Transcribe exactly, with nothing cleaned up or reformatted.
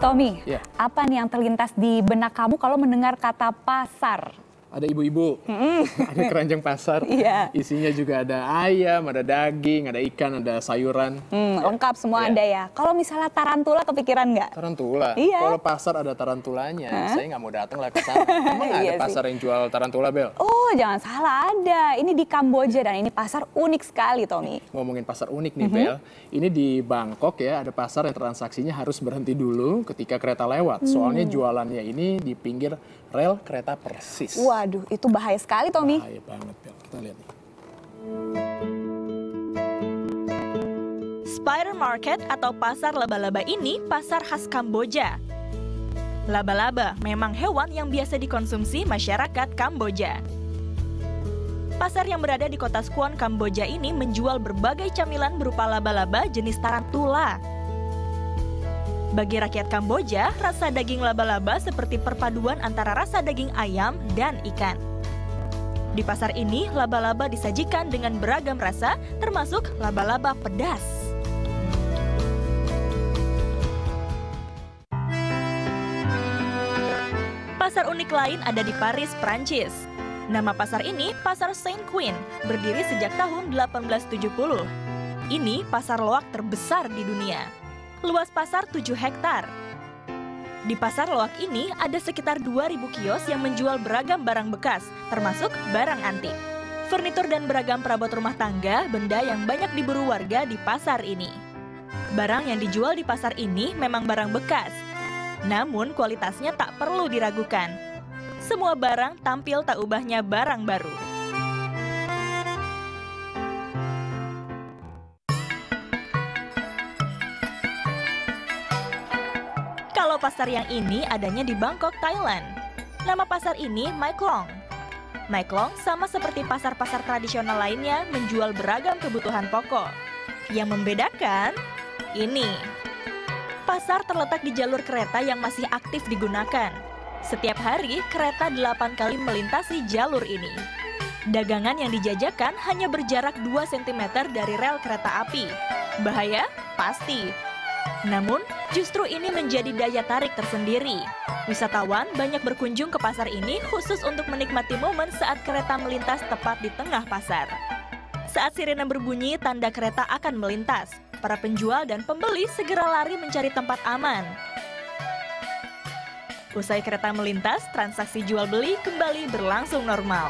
Tommy, yeah. Apa nih yang terlintas di benak kamu kalau mendengar kata pasar? Ada ibu-ibu, mm-hmm. ada keranjang pasar, yeah. Isinya juga ada ayam, ada daging, ada ikan, ada sayuran. Mm, lengkap semua yeah. ada ya. Kalau misalnya tarantula kepikiran nggak? Tarantula? Iya. Kalau pasar ada tarantulanya, huh? Saya nggak mau datang lah ke sana. Emang ada iya pasar sih. Yang jual tarantula, Bel? Oh, jangan salah, ada. Ini di Kamboja dan ini pasar unik sekali, Tommy. Ngomongin pasar unik nih, mm-hmm. Bel. Ini di Bangkok ya, ada pasar yang transaksinya harus berhenti dulu ketika kereta lewat. Mm. Soalnya jualannya ini di pinggir rel kereta persis. Wow. Aduh, itu bahaya sekali, Tommy. Bahaya banget, Bel. Kita lihat nih. Spider Market atau pasar laba-laba ini pasar khas Kamboja. Laba-laba memang hewan yang biasa dikonsumsi masyarakat Kamboja. Pasar yang berada di kota Skuon, Kamboja ini menjual berbagai camilan berupa laba-laba jenis tarantula. Bagi rakyat Kamboja, rasa daging laba-laba seperti perpaduan antara rasa daging ayam dan ikan. Di pasar ini, laba-laba disajikan dengan beragam rasa, termasuk laba-laba pedas. Pasar unik lain ada di Paris, Prancis. Nama pasar ini Pasar Saint Queen, berdiri sejak tahun delapan belas tujuh puluh. Ini pasar loak terbesar di dunia. Luas pasar tujuh hektar. Di pasar loak ini ada sekitar dua ribu kios yang menjual beragam barang bekas, termasuk barang antik. Furnitur dan beragam perabot rumah tangga, benda yang banyak diburu warga di pasar ini. Barang yang dijual di pasar ini memang barang bekas, namun kualitasnya tak perlu diragukan. Semua barang tampil tak ubahnya barang baru. Kalau pasar yang ini adanya di Bangkok, Thailand. Nama pasar ini Mai Klong. Mai Klong sama seperti pasar-pasar tradisional lainnya menjual beragam kebutuhan pokok. Yang membedakan, ini. Pasar terletak di jalur kereta yang masih aktif digunakan. Setiap hari, kereta delapan kali melintasi jalur ini. Dagangan yang dijajakan hanya berjarak dua sentimeter dari rel kereta api. Bahaya? Pasti. Namun, justru ini menjadi daya tarik tersendiri. Wisatawan banyak berkunjung ke pasar ini khusus untuk menikmati momen saat kereta melintas tepat di tengah pasar. Saat sirena berbunyi, tanda kereta akan melintas. Para penjual dan pembeli segera lari mencari tempat aman. Usai kereta melintas, transaksi jual-beli kembali berlangsung normal.